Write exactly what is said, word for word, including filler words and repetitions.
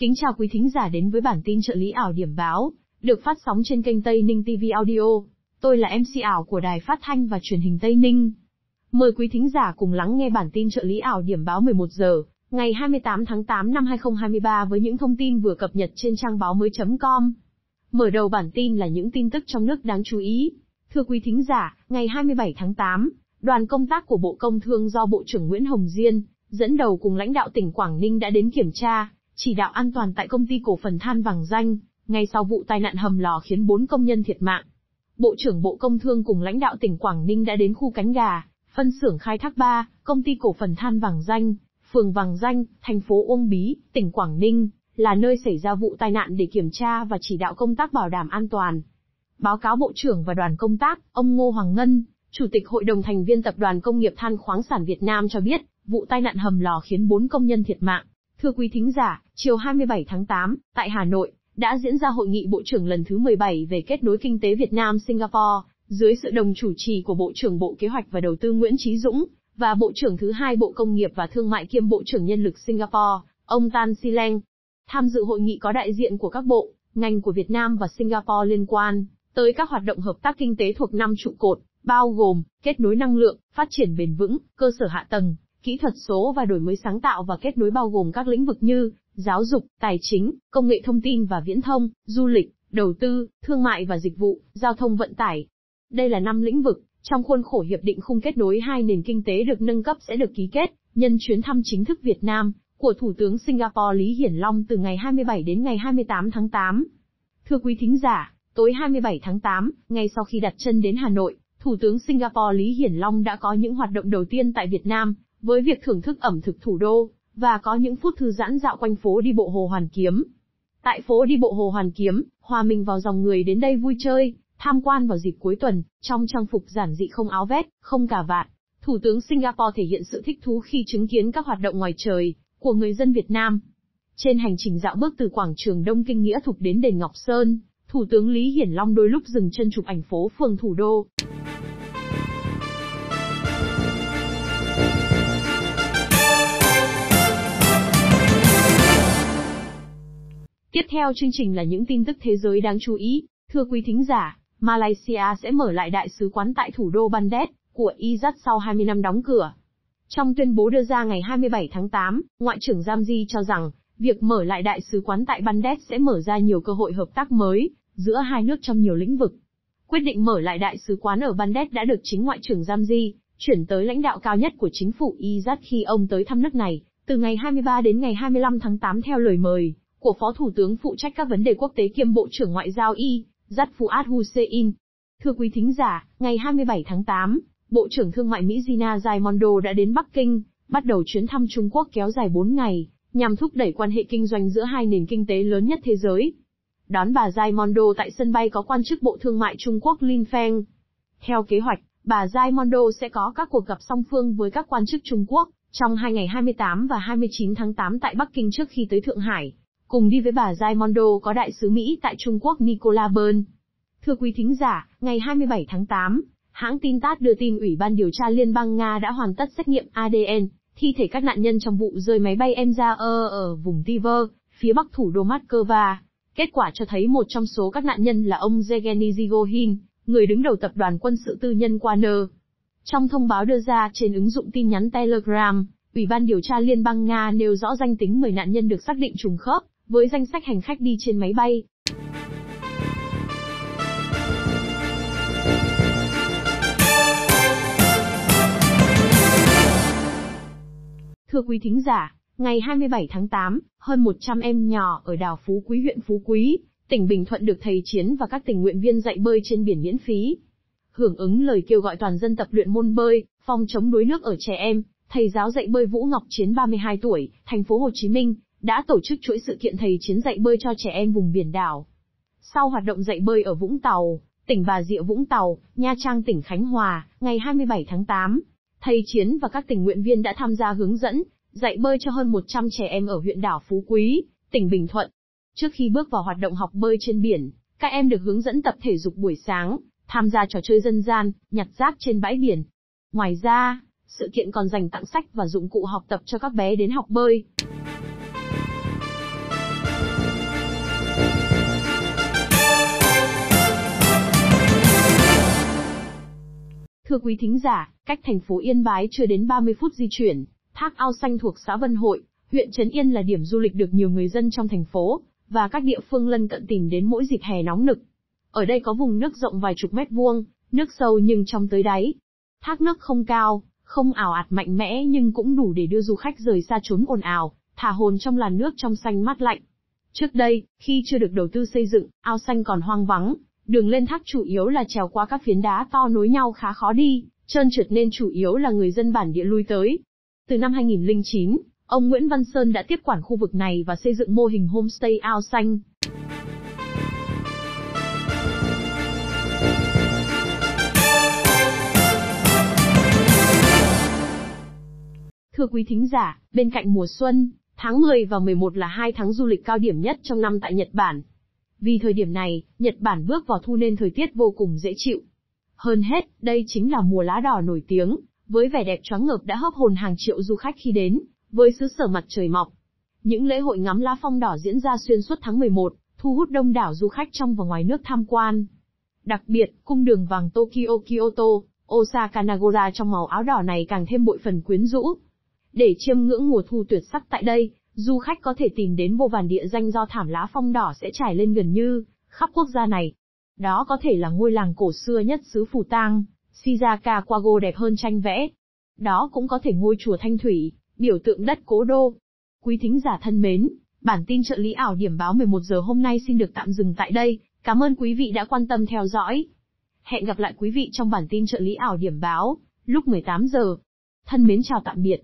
Kính chào quý thính giả đến với bản tin trợ lý ảo điểm báo, được phát sóng trên kênh Tây Ninh ti vi Audio. Tôi là em xê ảo của Đài Phát Thanh và Truyền hình Tây Ninh. Mời quý thính giả cùng lắng nghe bản tin trợ lý ảo điểm báo mười một giờ, ngày hai mươi tám tháng tám năm hai nghìn không trăm hai mươi ba với những thông tin vừa cập nhật trên trang báo mới chấm com. Mở đầu bản tin là những tin tức trong nước đáng chú ý. Thưa quý thính giả, ngày hai mươi bảy tháng tám, đoàn công tác của Bộ Công Thương do Bộ trưởng Nguyễn Hồng Diên dẫn đầu cùng lãnh đạo tỉnh Quảng Ninh đã đến kiểm tra, chỉ đạo an toàn tại công ty cổ phần than Vàng Danh, ngay sau vụ tai nạn hầm lò khiến bốn công nhân thiệt mạng. Bộ trưởng Bộ Công Thương cùng lãnh đạo tỉnh Quảng Ninh đã đến khu Cánh Gà, phân xưởng khai thác ba, công ty cổ phần than Vàng Danh, phường Vàng Danh, thành phố Uông Bí, tỉnh Quảng Ninh, là nơi xảy ra vụ tai nạn để kiểm tra và chỉ đạo công tác bảo đảm an toàn. Báo cáo Bộ trưởng và đoàn công tác, ông Ngô Hoàng Ngân, Chủ tịch Hội đồng thành viên Tập đoàn Công nghiệp Than khoáng sản Việt Nam cho biết, vụ tai nạn hầm lò khiến bốn công nhân thiệt mạng. Thưa quý thính giả, chiều hai mươi bảy tháng tám, tại Hà Nội, đã diễn ra Hội nghị Bộ trưởng lần thứ mười bảy về kết nối kinh tế Việt Nam-Singapore, dưới sự đồng chủ trì của Bộ trưởng Bộ Kế hoạch và Đầu tư Nguyễn Chí Dũng, và Bộ trưởng thứ hai Bộ Công nghiệp và Thương mại kiêm Bộ trưởng Nhân lực Singapore, ông Tan Si Leng. Tham dự hội nghị có đại diện của các bộ, ngành của Việt Nam và Singapore liên quan tới các hoạt động hợp tác kinh tế thuộc năm trụ cột, bao gồm kết nối năng lượng, phát triển bền vững, cơ sở hạ tầng, kỹ thuật số và đổi mới sáng tạo và kết nối bao gồm các lĩnh vực như giáo dục, tài chính, công nghệ thông tin và viễn thông, du lịch, đầu tư, thương mại và dịch vụ, giao thông vận tải. Đây là năm lĩnh vực trong khuôn khổ hiệp định khung kết nối hai nền kinh tế được nâng cấp sẽ được ký kết nhân chuyến thăm chính thức Việt Nam của Thủ tướng Singapore Lý Hiển Long từ ngày hai mươi bảy đến ngày hai mươi tám tháng tám. Thưa quý thính giả, tối hai mươi bảy tháng tám, ngay sau khi đặt chân đến Hà Nội, Thủ tướng Singapore Lý Hiển Long đã có những hoạt động đầu tiên tại Việt Nam, với việc thưởng thức ẩm thực thủ đô, và có những phút thư giãn dạo quanh phố đi bộ Hồ Hoàn Kiếm. Tại phố đi bộ Hồ Hoàn Kiếm, hòa mình vào dòng người đến đây vui chơi, tham quan vào dịp cuối tuần, trong trang phục giản dị không áo vest, không cà vạt. Thủ tướng Singapore thể hiện sự thích thú khi chứng kiến các hoạt động ngoài trời của người dân Việt Nam. Trên hành trình dạo bước từ quảng trường Đông Kinh Nghĩa Thục đến đền Ngọc Sơn, Thủ tướng Lý Hiển Long đôi lúc dừng chân chụp ảnh phố phường thủ đô. Tiếp theo chương trình là những tin tức thế giới đáng chú ý. Thưa quý thính giả, Malaysia sẽ mở lại đại sứ quán tại thủ đô Baghdad của Iraq sau hai mươi năm đóng cửa. Trong tuyên bố đưa ra ngày hai mươi bảy tháng tám, Ngoại trưởng Zambry cho rằng, việc mở lại đại sứ quán tại Baghdad sẽ mở ra nhiều cơ hội hợp tác mới giữa hai nước trong nhiều lĩnh vực. Quyết định mở lại đại sứ quán ở Baghdad đã được chính Ngoại trưởng Zambry chuyển tới lãnh đạo cao nhất của chính phủ Iraq khi ông tới thăm nước này, từ ngày hai mươi ba đến ngày hai mươi lăm tháng tám theo lời mời của Phó Thủ tướng phụ trách các vấn đề quốc tế kiêm Bộ trưởng Ngoại giao I, Jad Fuad Hussein. Thưa quý thính giả, ngày hai mươi bảy tháng tám, Bộ trưởng Thương mại Mỹ Gina Raimondo đã đến Bắc Kinh, bắt đầu chuyến thăm Trung Quốc kéo dài bốn ngày, nhằm thúc đẩy quan hệ kinh doanh giữa hai nền kinh tế lớn nhất thế giới. Đón bà Raimondo tại sân bay có quan chức Bộ Thương mại Trung Quốc Lin Feng. Theo kế hoạch, bà Raimondo sẽ có các cuộc gặp song phương với các quan chức Trung Quốc trong hai ngày hai mươi tám và hai mươi chín tháng tám tại Bắc Kinh trước khi tới Thượng Hải. Cùng đi với bà Raimondo có đại sứ Mỹ tại Trung Quốc Nicola Byrne. Thưa quý thính giả, ngày hai mươi bảy tháng tám, hãng tin tát đưa tin Ủy ban điều tra Liên bang Nga đã hoàn tất xét nghiệm a đê en, thi thể các nạn nhân trong vụ rơi máy bay Embraer ở vùng Tiver, phía bắc thủ đô Moscow. Kết quả cho thấy một trong số các nạn nhân là ông Yegeni Zigohin, người đứng đầu tập đoàn quân sự tư nhân Wagner. Trong thông báo đưa ra trên ứng dụng tin nhắn Telegram, Ủy ban điều tra Liên bang Nga nêu rõ danh tính mười nạn nhân được xác định trùng khớp với danh sách hành khách đi trên máy bay. Thưa quý thính giả, ngày hai mươi bảy tháng tám, hơn một trăm em nhỏ ở đảo Phú Quý huyện Phú Quý, tỉnh Bình Thuận được thầy Chiến và các tình nguyện viên dạy bơi trên biển miễn phí. Hưởng ứng lời kêu gọi toàn dân tập luyện môn bơi, phòng chống đuối nước ở trẻ em, thầy giáo dạy bơi Vũ Ngọc Chiến ba mươi hai tuổi, thành phố Hồ Chí Minh, đã tổ chức chuỗi sự kiện thầy Chiến dạy bơi cho trẻ em vùng biển đảo. Sau hoạt động dạy bơi ở Vũng Tàu, tỉnh Bà Rịa Vũng Tàu, Nha Trang tỉnh Khánh Hòa, ngày hai mươi bảy tháng tám, thầy Chiến và các tình nguyện viên đã tham gia hướng dẫn, dạy bơi cho hơn một trăm trẻ em ở huyện đảo Phú Quý, tỉnh Bình Thuận. Trước khi bước vào hoạt động học bơi trên biển, các em được hướng dẫn tập thể dục buổi sáng, tham gia trò chơi dân gian, nhặt rác trên bãi biển. Ngoài ra, sự kiện còn dành tặng sách và dụng cụ học tập cho các bé đến học bơi. Thưa quý thính giả, cách thành phố Yên Bái chưa đến ba mươi phút di chuyển, thác Ao Xanh thuộc xã Vân Hội, huyện Trấn Yên là điểm du lịch được nhiều người dân trong thành phố và các địa phương lân cận tìm đến mỗi dịp hè nóng nực. Ở đây có vùng nước rộng vài chục mét vuông, nước sâu nhưng trong tới đáy. Thác nước không cao, không ào ạt mạnh mẽ nhưng cũng đủ để đưa du khách rời xa chốn ồn ào, thả hồn trong làn nước trong xanh mát lạnh. Trước đây, khi chưa được đầu tư xây dựng, Ao Xanh còn hoang vắng, đường lên thác chủ yếu là trèo qua các phiến đá to nối nhau khá khó đi, trơn trượt nên chủ yếu là người dân bản địa lui tới. Từ năm hai nghìn không trăm lẻ chín, ông Nguyễn Văn Sơn đã tiếp quản khu vực này và xây dựng mô hình homestay Ao Xanh. Thưa quý thính giả, bên cạnh mùa xuân, tháng mười và mười một là hai tháng du lịch cao điểm nhất trong năm tại Nhật Bản. Vì thời điểm này, Nhật Bản bước vào thu nên thời tiết vô cùng dễ chịu. Hơn hết, đây chính là mùa lá đỏ nổi tiếng, với vẻ đẹp choáng ngợp đã hấp hồn hàng triệu du khách khi đến, với xứ sở mặt trời mọc. Những lễ hội ngắm lá phong đỏ diễn ra xuyên suốt tháng mười một, thu hút đông đảo du khách trong và ngoài nước tham quan. Đặc biệt, cung đường vàng Tokyo, Kyoto, Osaka, Nagora trong màu áo đỏ này càng thêm bội phần quyến rũ. Để chiêm ngưỡng mùa thu tuyệt sắc tại đây, du khách có thể tìm đến vô vàn địa danh do thảm lá phong đỏ sẽ trải lên gần như khắp quốc gia này. Đó có thể là ngôi làng cổ xưa nhất xứ Phù Tang, Shizaka Kwago đẹp hơn tranh vẽ. Đó cũng có thể ngôi chùa Thanh Thủy, biểu tượng đất cố đô. Quý thính giả thân mến, bản tin trợ lý ảo điểm báo mười một giờ hôm nay xin được tạm dừng tại đây. Cảm ơn quý vị đã quan tâm theo dõi. Hẹn gặp lại quý vị trong bản tin trợ lý ảo điểm báo lúc mười tám giờ. Thân mến chào tạm biệt.